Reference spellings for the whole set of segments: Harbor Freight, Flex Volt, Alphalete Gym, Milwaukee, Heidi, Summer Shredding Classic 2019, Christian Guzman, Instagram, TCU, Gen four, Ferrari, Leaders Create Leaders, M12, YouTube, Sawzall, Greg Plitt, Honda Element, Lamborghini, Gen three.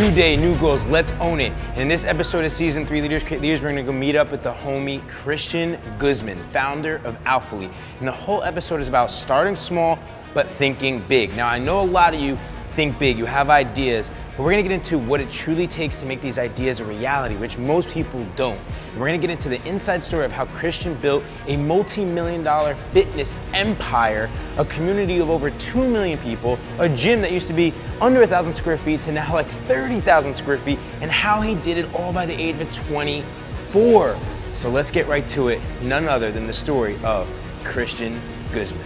New day, new goals, let's own it. In this episode of season 3 Leaders Create Leaders, we're gonna go meet up with the homie Christian Guzman, founder of Alphalete. And the whole episode is about starting small, but thinking big. Now I know a lot of you think big, you have ideas, but we're gonna get into what it truly takes to make these ideas a reality, which most people don't. And we're gonna get into the inside story of how Christian built a multi-million-dollar fitness empire, a community of over 2 million people, a gym that used to be under 1,000 square feet to now like 30,000 square feet, and how he did it all by the age of 24. So let's get right to it, none other than the story of Christian Guzman.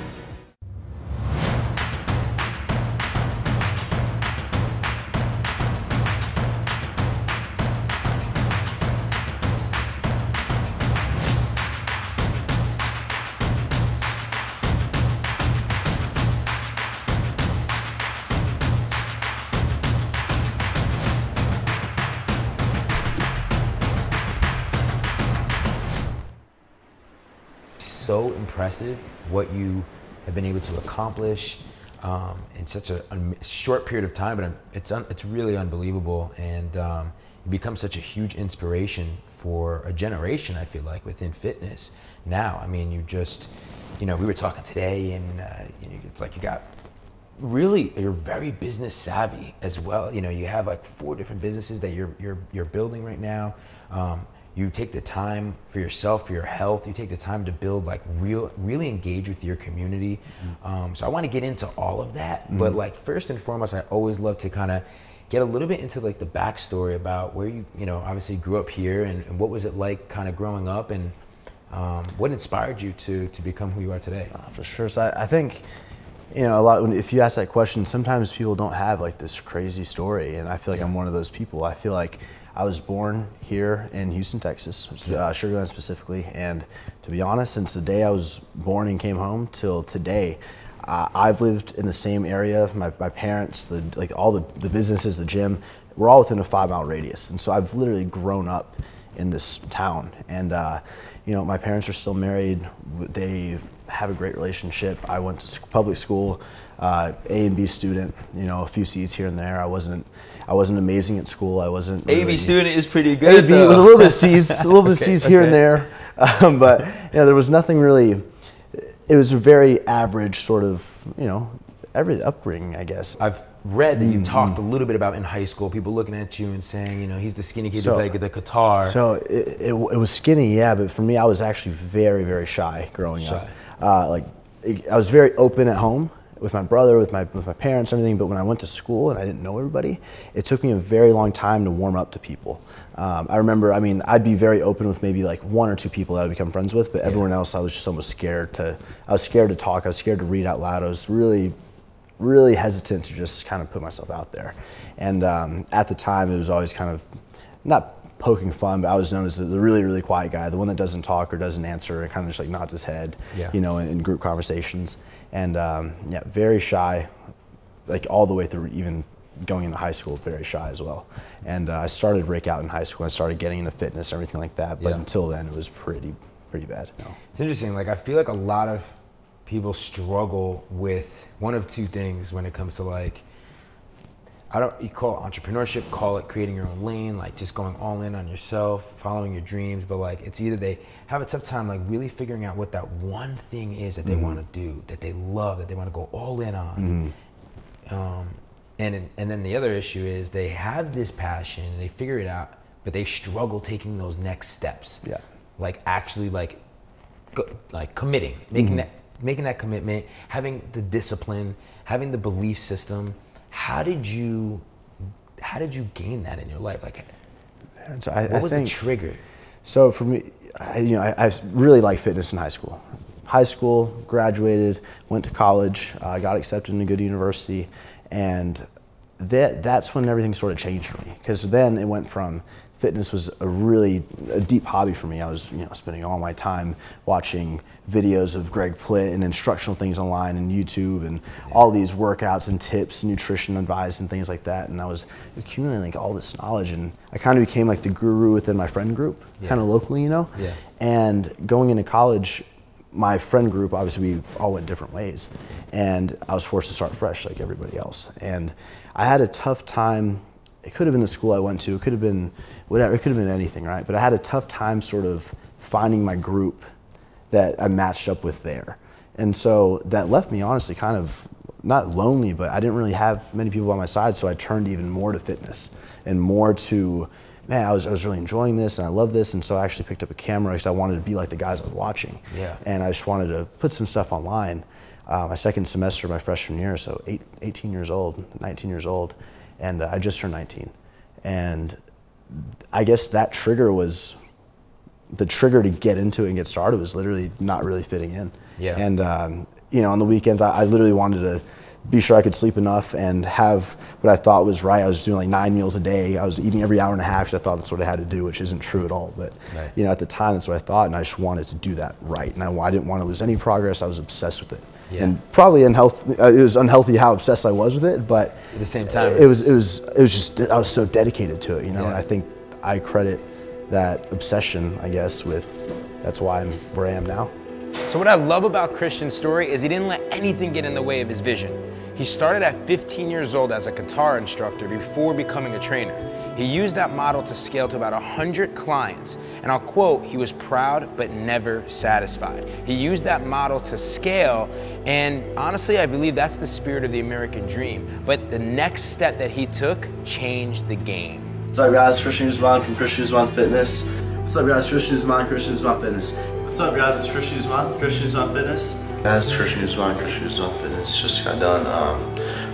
So impressive what you have been able to accomplish in such a short period of time, but it's really unbelievable, and you become such a huge inspiration for a generation, I feel like, within fitness now. I mean, you just, you know, we were talking today, and you know, it's like you got really, you're very business savvy as well. You know, you have like 4 different businesses that you're building right now. You take the time for yourself, for your health. You take the time to build, like, really engage with your community. Mm-hmm. So I want to get into all of that, mm-hmm. but like first and foremost, I always love to kind of get a little bit into like the backstory about where you know, obviously grew up here, and what was it like kind of growing up, and what inspired you to become who you are today? For sure. So I think, you know, a lot, if you ask that question, sometimes people don't have like this crazy story, and I feel like I'm one of those people. I feel like I was born here in Houston, Texas, Sugar Land specifically, and to be honest, since the day I was born and came home till today, I've lived in the same area. My parents, all the businesses, the gym, we're all within a 5-mile radius, and so I've literally grown up in this town. And you know, my parents are still married. They have a great relationship. I went to public school, A and B student. You know, a few C's here and there. I wasn't amazing at school. I wasn't. Really, A-B student is pretty good. A-B though. With a little bit of C's, a little bit of C's here and there, but you know, there was nothing really. It was a very average sort of, you know, every upbringing, I guess. I've read that you talked a little bit about in high school, people looking at you and saying, you know, he's the skinny kid with like the guitar. So it was skinny, yeah, but for me, I was actually very, very shy growing up. Like, I was very open at home with my brother, with my parents, everything. But when I went to school and I didn't know everybody, it took me a very long time to warm up to people. I remember, I mean, I'd be very open with maybe like 1 or 2 people that I'd become friends with, but everyone else, I was just almost scared to. I was scared to talk. I was scared to read out loud. I was really hesitant to just kind of put myself out there. And at the time, it was always kind of not poking fun, but I was known as the really quiet guy, the one that doesn't talk or doesn't answer and kind of just like nods his head, you know, in group conversations. And yeah, very shy, like all the way through, even going into high school, very shy as well. And I started to break out in high school. I started getting into fitness, everything like that. But until then, it was pretty bad. You know? It's interesting. Like, I feel like a lot of people struggle with one of 2 things when it comes to, like, you call it entrepreneurship, call it creating your own lane, like just going all in on yourself, following your dreams, but like it's either they have a tough time like really figuring out what that one thing is that they want to do, that they love, that they want to go all in on. And then the other issue is they have this passion, they figure it out, but they struggle taking those next steps. Yeah. Like actually like committing, making that commitment, having the discipline, having the belief system. How did you gain that in your life? Like, so what was the trigger? So for me, I really liked fitness in high school. High school, graduated, went to college, got accepted in a good university, and that's when everything sort of changed for me. Because then it went from fitness was a really deep hobby for me. I was, you know, spending all my time watching videos of Greg Plitt and instructional things online and YouTube and all these workouts and tips, nutrition advice and things like that. And I was accumulating like all this knowledge, and I kind of became like the guru within my friend group, kind of locally, you know? Yeah. And going into college, my friend group, obviously we all went different ways, and I was forced to start fresh like everybody else. And I had a tough time it could have been the school I went to, it could have been whatever, it could have been anything, right? But I had a tough time sort of finding my group that I matched up with there. And so that left me honestly kind of not lonely, but I didn't really have many people on my side, so I turned even more to fitness and more to, man, I was really enjoying this and I love this, and so I actually picked up a camera because I wanted to be like the guys I was watching. Yeah. And I just wanted to put some stuff online. My second semester of my freshman year, so 19 years old, and I just turned 19. And I guess that trigger was, the trigger to get into it and get started was literally not really fitting in. Yeah. And you know, on the weekends, I literally wanted to be sure I could sleep enough and have what I thought was right. I was doing like 9 meals a day. I was eating every hour and a half because I thought that's what I had to do, which isn't true at all. But right. You know, at the time, that's what I thought, and I just wanted to do that right. And I didn't want to lose any progress. I was obsessed with it, yeah. And probably unhealthy. It was unhealthy how obsessed I was with it, but at the same time, it was just, I was so dedicated to it, you know. Yeah. And I think I credit that obsession, I guess, with that's why I'm where I am now. So what I love about Christian's story is he didn't let anything get in the way of his vision. He started at 15 years old as a guitar instructor before becoming a trainer. He used that model to scale to about 100 clients. And I'll quote, he was proud but never satisfied. He used that model to scale, and honestly, I believe that's the spirit of the American dream. But the next step that he took changed the game. What's up guys, Christian Guzman from Christian Guzman Fitness. What's up guys, Christian Guzman, Christian Guzman Fitness. What's up guys, it's Christian Guzman, Christian Guzman Fitness. Guys, it's Christian Guzman, Christian Guzman Fitness. Just got done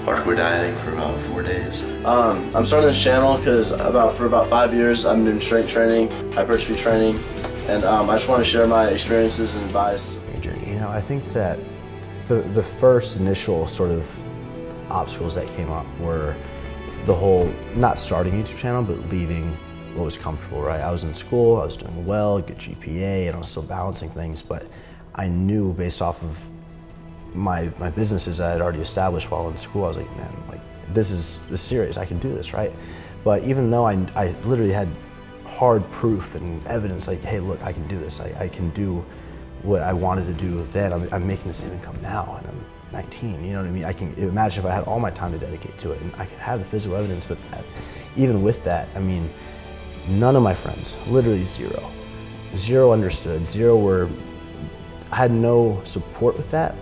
hardcore dieting for about 4 days. I'm starting this channel because for about 5 years I've been doing strength training, hypertrophy training, and I just want to share my experiences and advice. You know, I think that the first initial sort of obstacles that came up were the whole, not starting a YouTube channel, but leaving what was comfortable, right? I was in school, I was doing well, good GPA, and I was still balancing things, but I knew based off of my businesses that I had already established while in school, I was like, man, like this is serious, I can do this, right? But even though I literally had hard proof and evidence, like, hey, look, I can do this, I can do what I wanted to do then, I'm making the same income now, and I'm 19, you know what I mean? I can imagine if I had all my time to dedicate to it, and I could have the physical evidence, but even with that, I mean, none of my friends, literally zero. Zero understood, zero were, I had no support with that.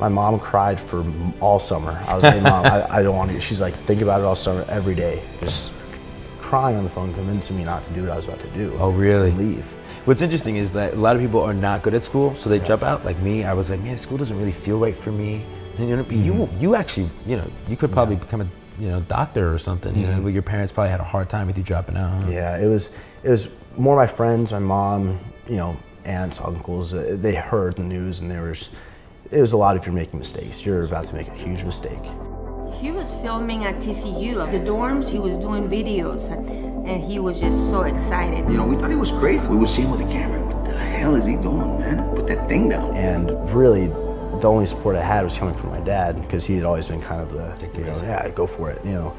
My mom cried for all summer. I was like, hey, Mom, I don't want to, she's like, think about it all summer, every day. Just crying on the phone, convincing me not to do what I was about to do. Oh, really? And leave. What's interesting is that a lot of people are not good at school, so they jump out. Like me, I was like, man, school doesn't really feel right for me. And you know, you actually, you know, you could probably become a, you know, doctor or something. You know, but your parents probably had a hard time with you dropping out. Huh? Yeah, it was more my friends, my mom, you know, aunts, uncles. They heard the news, and it was a lot of, you're making mistakes. You're about to make a huge mistake. He was filming at TCU, the dorms, he was doing videos, and he was just so excited. You know, we thought he was crazy. We were seeing with the camera, what the hell is he doing, man? Put that thing down. And really, the only support I had was coming from my dad, because he had always been kind of the, you know, yeah, go for it, you know.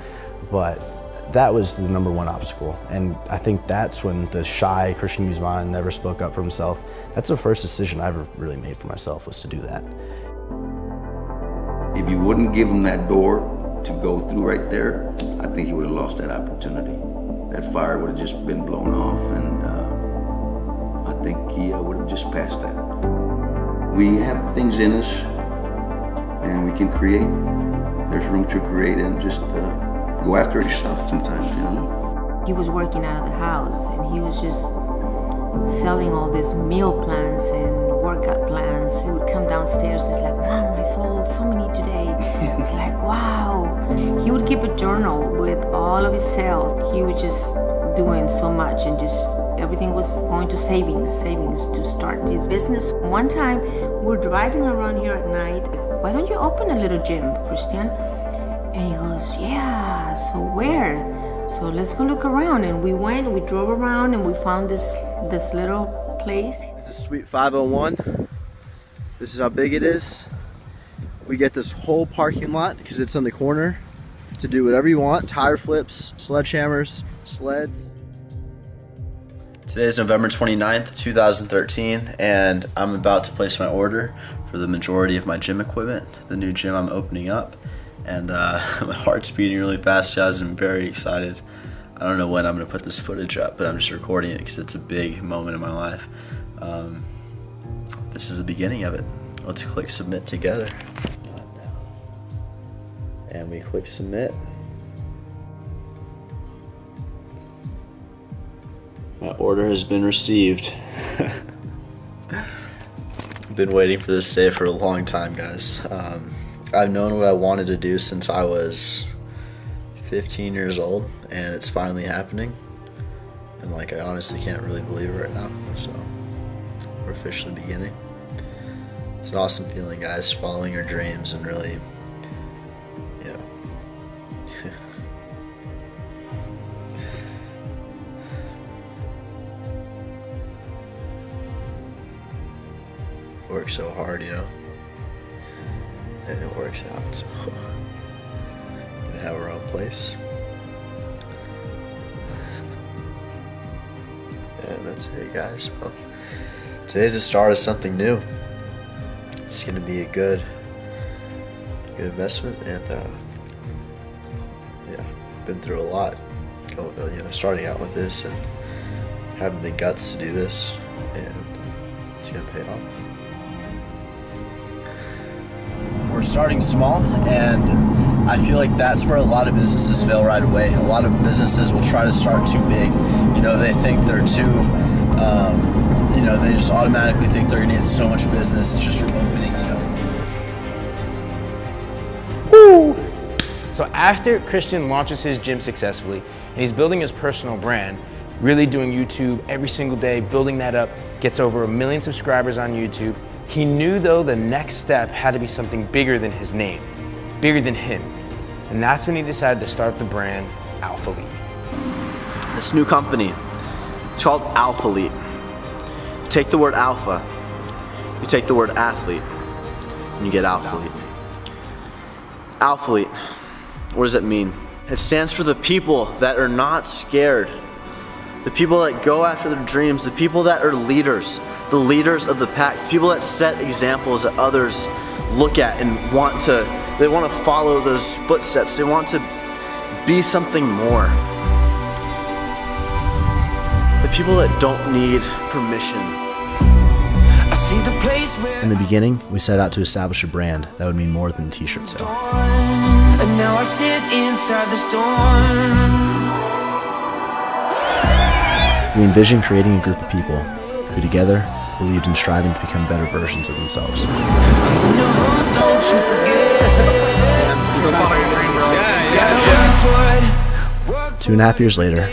But that was the #1 obstacle. And I think that's when the shy Christian Guzman never spoke up for himself. That's the first decision I ever really made for myself, was to do that. If you wouldn't give him that door to go through right there, I think he would have lost that opportunity. That fire would have just been blown off, and I think he would have just passed that. We have things in us, and we can create. There's room to create, and just go after yourself sometimes, you know? He was working out of the house, and he was just selling all these meal plans and workout plans. He would come downstairs, he's like, Mom, I sold so many today. It's like, wow. He would keep a journal with all of his sales. He was just doing so much, and just everything was going to savings to start his business. One time, we're driving around here at night. Why don't you open a little gym, Christian? And he goes, yeah, so where? So let's go look around. And we went, we drove around, and we found this little place. This is Suite 501. This is how big it is. We get this whole parking lot because it's on the corner to do whatever you want. Tire flips, sledgehammers, sleds. Today is November 29th, 2013, and I'm about to place my order for the majority of my gym equipment. The new gym I'm opening up and my heart's beating really fast, guys. I'm very excited. I don't know when I'm gonna put this footage up, but I'm just recording it because it's a big moment in my life. This is the beginning of it. Let's click submit together. And we click submit. My order has been received. I've been waiting for this day for a long time, guys. I've known what I wanted to do since I was 15 years old, and it's finally happening. And like, I honestly can't really believe it right now. So we're officially beginning. It's an awesome feeling, guys, following your dreams and really, you know. Work so hard, you know, and it works out. So we have our own place, and that's it, guys. Well, today's the start of something new. It's gonna be a good investment, and yeah, been through a lot. You know, starting out with this and having the guts to do this, and it's gonna pay off. We're starting small, and I feel like that's where a lot of businesses fail right away. A lot of businesses will try to start too big. You know, they think they're too, you know, they just automatically think they're gonna get so much business just from opening, you know. Woo! So after Christian launches his gym successfully, and he's building his personal brand, really doing YouTube every single day, building that up, gets over 1 million subscribers on YouTube. He knew, though, the next step had to be something bigger than his name, bigger than him. And that's when he decided to start the brand Alphalete. This new company, it's called Alphalete. You take the word alpha, you take the word athlete, and you get Alphalete. Alphalete, what does it mean? It stands for the people that are not scared, the people that go after their dreams, the people that are leaders, the leaders of the pack, the people that set examples that others look at and they want to follow those footsteps. They want to be something more. The people that don't need permission. In the beginning, we set out to establish a brand that would mean more than a t-shirt sale. And now I sit inside the storm. We envisioned creating a group of people who together believed in striving to become better versions of themselves. Yeah. 2.5 years later,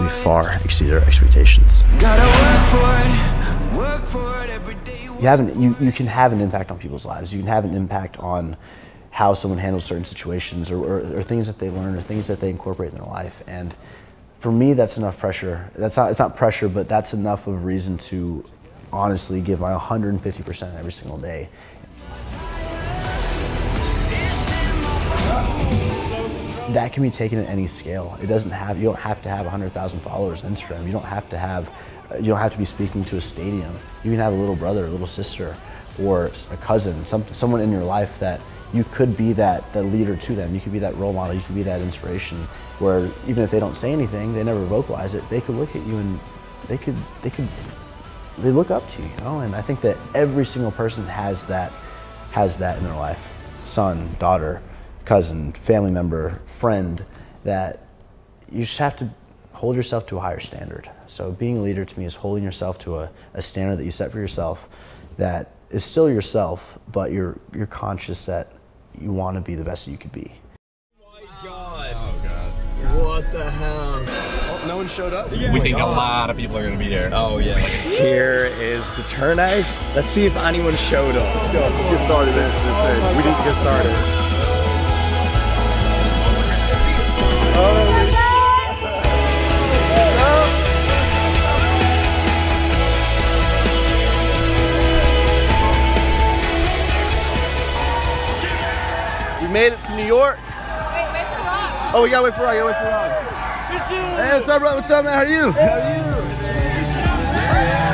we far exceeded our expectations. You can have an impact on people's lives. You can have an impact on how someone handles certain situations or things that they learn or things that they incorporate in their life. And for me, that's enough pressure. It's not pressure, but that's enough of a reason to honestly give my 150% every single day. That can be taken at any scale. It doesn't have, you don't have to have 100,000 followers on Instagram. You don't have to be speaking to a stadium. You can have a little brother, a little sister, or a cousin, someone in your life that you could be that leader to them. You could be that role model. You could be that inspiration where even if they don't say anything, they never vocalize it, they could look at you and they look up to you, you know? And I think that every single person has that in their life. Son, daughter, cousin, family member, friend, that you just have to hold yourself to a higher standard. So being a leader to me is holding yourself to a standard that you set for yourself that is still yourself, but you're conscious that you want to be the best that you could be. Oh my God. Oh God. What the hell? Oh, no one showed up? Yeah. We think a lot of people are going to be here. Oh yeah. Here is the turnout. Let's see if anyone showed up. Let's go. Let's get started. We need to get started. Oh. We made it to New York. Wait, wait for Rob. Oh, we gotta wait for Rob. Hey, what's up, Rob? What's up, man? How are you? How are you? Hey.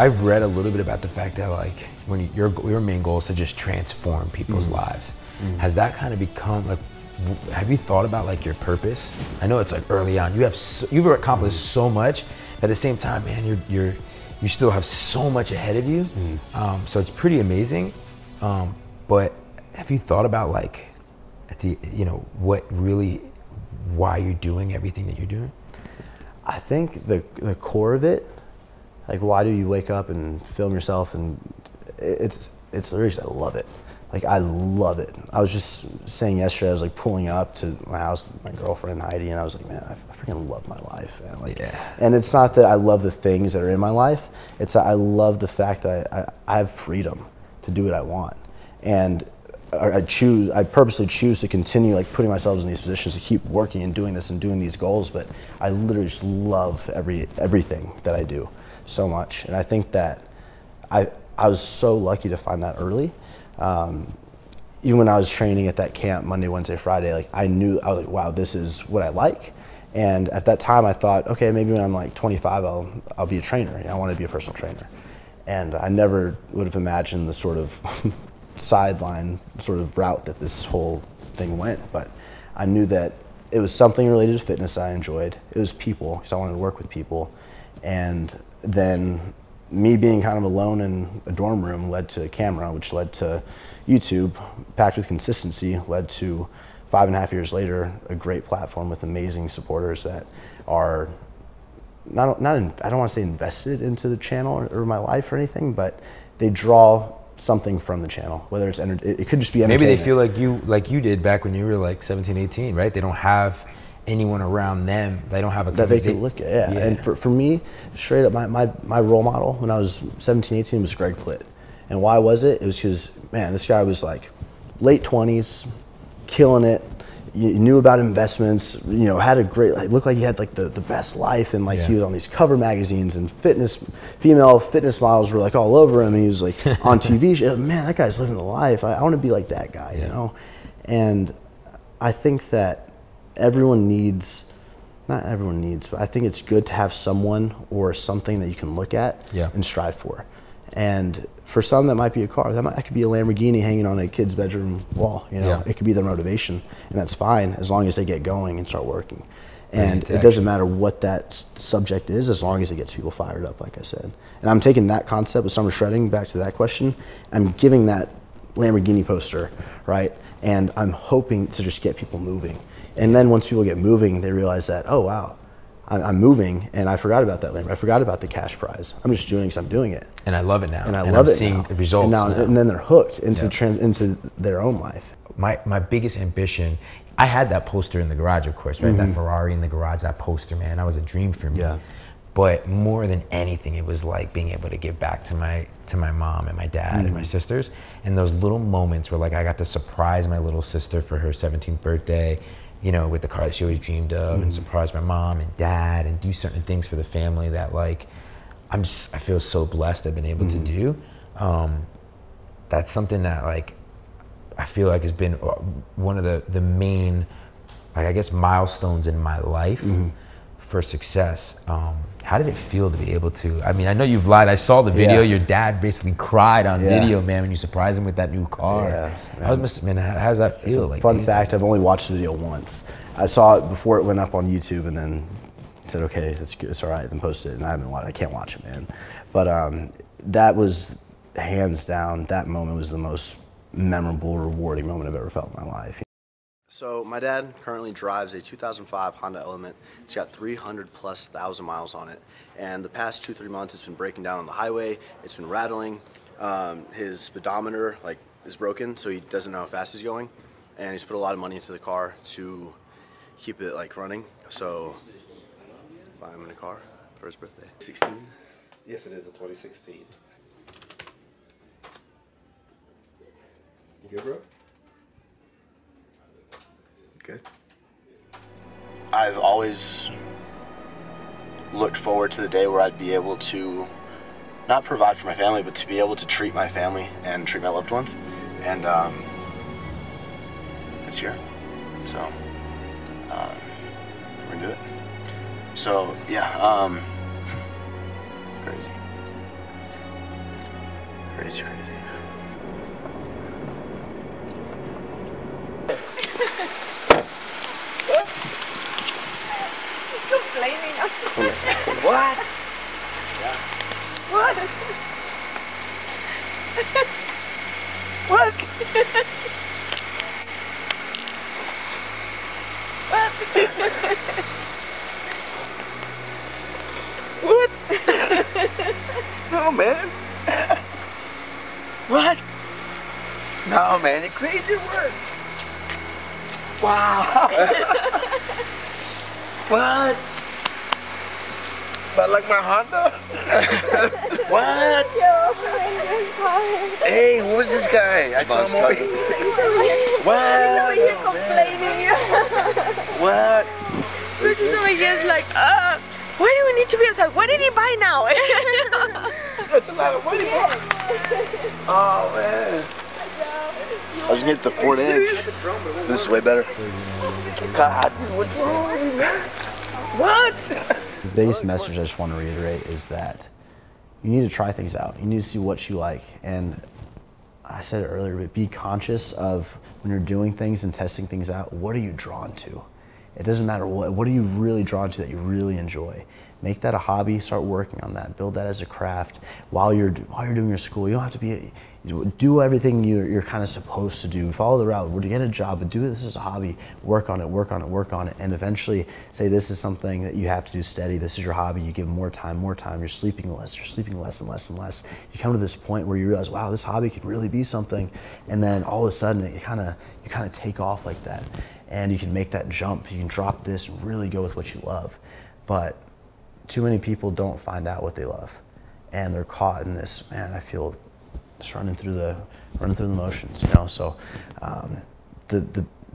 I've read a little bit about the fact that like when your main goal is to just transform people's lives. Has that kind of become like, have you thought about like your purpose? I know it's like early on, you have so, you've accomplished so much. At the same time, man, you still have so much ahead of you. So it's pretty amazing. But have you thought about like, you know, what really, why you're doing everything that you're doing? I think the core of it, like why do you wake up and film yourself? And it's the reason I love it. Like I love it. I was just saying yesterday, I was like pulling up to my house with my girlfriend Heidi, and I was like, man, I freaking love my life. Man. Like, yeah. And it's not that I love the things that are in my life. It's that I love the fact that I have freedom to do what I want. And I purposely choose to continue like putting myself in these positions to keep working and doing this and doing these goals. But I literally just love everything that I do so much. And I think that I was so lucky to find that early. Even when I was training at that camp Monday, Wednesday, Friday, like I was like, wow, this is what I like. And at that time I thought, okay, maybe when I'm like 25, I'll be a trainer. You know, I want to be a personal trainer. And I never would have imagined the sort of sideline sort of route that this whole thing went. But I knew that it was something related to fitness I enjoyed. It was people, because I wanted to work with people. And then me being kind of alone in a dorm room led to a camera, which led to YouTube, packed with consistency, led to 5.5 years later, a great platform with amazing supporters that are not I don't want to say invested into the channel or my life or anything, but they draw something from the channel, whether it's, it could just be entertainment. Maybe they feel like you did back when you were like 17, 18, right? They don't have anyone around them. They don't have a community that they can look at, yeah. And for me, straight up, my role model when I was 17, 18 was Greg Plitt. And why was it? It was because, man, this guy was like late 20s, killing it. You knew about investments, you know, had a great, like, looked like he had like the best life, and like he was on these cover magazines and female fitness models were like all over him, and he was like on TV show. Man, that guy's living the life. I want to be like that guy, you know? And I think that everyone needs, not everyone needs, but I think it's good to have someone or something that you can look at and strive for. And for some, that might be a car. That could be a Lamborghini hanging on a kid's bedroom wall. You know, it could be their motivation, and that's fine as long as they get going and start working. And it doesn't matter what that subject is, as long as it gets people fired up, like I said. And I'm taking that concept with summer shredding back to that question. I'm giving that Lamborghini poster, right? And I'm hoping to just get people moving. And then once people get moving, they realize that, oh wow, I'm moving, and I forgot about that Lamborghini. I forgot about the cash prize. I'm just doing it because I'm doing it. And I love it now. And I love it now. Seeing the results now. And then they're hooked into into their own life. My biggest ambition, I had that poster in the garage, of course, right? That Ferrari in the garage, that poster, man, that was a dream for me. But more than anything, it was like being able to give back to my mom and my dad and my sisters. And those little moments where like I got to surprise my little sister for her 17th birthday, you know, with the car that she always dreamed of, and surprise my mom and dad, and do certain things for the family that like, I feel so blessed I've been able to do. That's something that like, I feel like has been one of the main, like I guess, milestones in my life for success. How did it feel to be able to, I mean, I know you've lied, I saw the video, your dad basically cried on video, man, when you surprised him with that new car. How does that feel? Like, fun fact, I've only watched the video once. I saw it before it went up on YouTube, and then said, okay, it's all right, then posted it, and I haven't watched it. I can't watch it, man. But that was, hands down, that moment was the most memorable, rewarding moment I've ever felt in my life. So my dad currently drives a 2005 Honda Element. It's got 300+ thousand miles on it. And the past 2-3 months, it's been breaking down on the highway. It's been rattling. His speedometer like is broken, so he doesn't know how fast he's going. And he's put a lot of money into the car to keep it like running. So buy him in a car for his birthday. 16? Yes, it is a 2016. You good, bro? Good. I've always looked forward to the day where I'd be able to not provide for my family, but to be able to treat my family and treat my loved ones, and it's here, so we're gonna do it. So yeah, crazy. Crazy, He's complaining. What? Yeah. What? What? What? No, man. What? No, man, it's crazy work. Wow. What? But like my Honda? What? Hey, who is this guy? I saw him over here. What? He's over here complaining. What? He's over here like, why do we need to be outside? What did he buy now? That's a lot of money. Oh, man. I was gonna get the 4-inch. This is way better. God, what's wrong? What? The biggest message I just want to reiterate is that you need to try things out. You need to see what you like. And I said it earlier, but be conscious of when you're doing things and testing things out, what are you drawn to? It doesn't matter what are you really drawn to that you really enjoy. Make that a hobby, start working on that, build that as a craft while you're doing your school. You don't have to be, do everything you're kind of supposed to do. Follow the route, we'll get a job, but do this as a hobby. Work on it, work on it, work on it, and eventually say this is something that you have to do steady, this is your hobby, you give more time, you're sleeping less and less and less. You come to this point where you realize, wow, this hobby could really be something, and then all of a sudden it you kind of take off like that. And you can make that jump, you can drop this and really go with what you love. But too many people don't find out what they love, and they're caught in this, man, I feel just running through the motions, you know? So the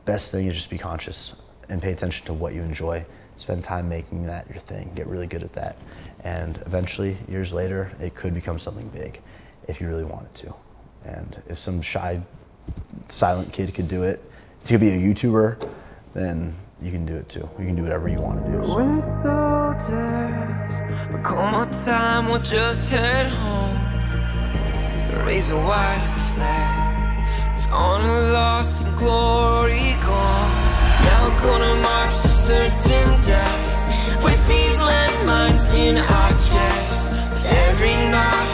best thing is just be conscious and pay attention to what you enjoy. Spend time making that your thing, get really good at that. And eventually, years later, it could become something big if you really wanted to. And if some shy, silent kid could do it, if you could be a YouTuber, then you can do it too. You can do whatever you want to do. So. We're soldiers, but come on time, we'll just head home. Raise a white flag, with honor lost and glory gone. Now we're gonna march to certain death, with these landmines in our chests. With every night,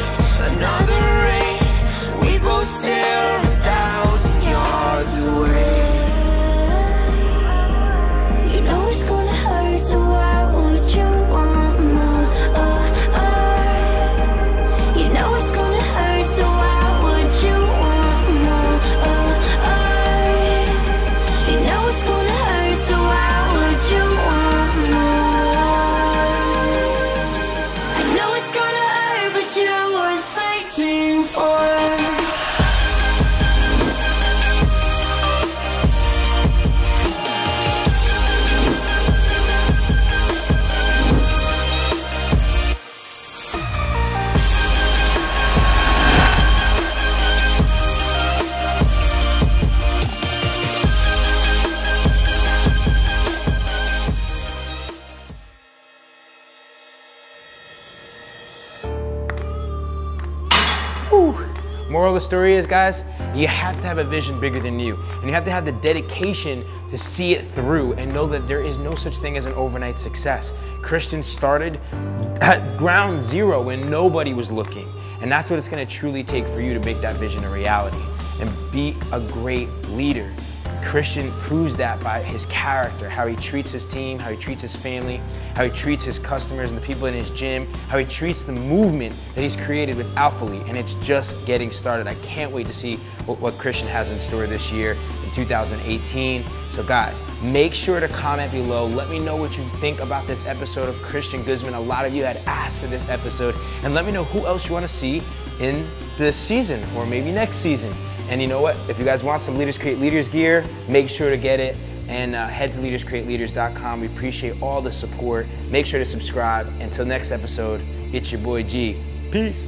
another raid, we both stare a 1,000 yards away. Moral of the story is, guys, you have to have a vision bigger than you, and you have to have the dedication to see it through and know that there is no such thing as an overnight success. Christian started at ground zero when nobody was looking, and that's what it's gonna truly take for you to make that vision a reality and be a great leader. Christian proves that by his character, how he treats his team, how he treats his family, how he treats his customers and the people in his gym, how he treats the movement that he's created with Alphalete, and it's just getting started. I can't wait to see what Christian has in store this year in 2018. So guys, make sure to comment below. Let me know what you think about this episode of Christian Guzman. A lot of you had asked for this episode, and let me know who else you want to see in this season or maybe next season. And you know what? If you guys want some Leaders Create Leaders gear, make sure to get it and head to leaderscreateleaders.com. We appreciate all the support. Make sure to subscribe. Until next episode, it's your boy G. Peace.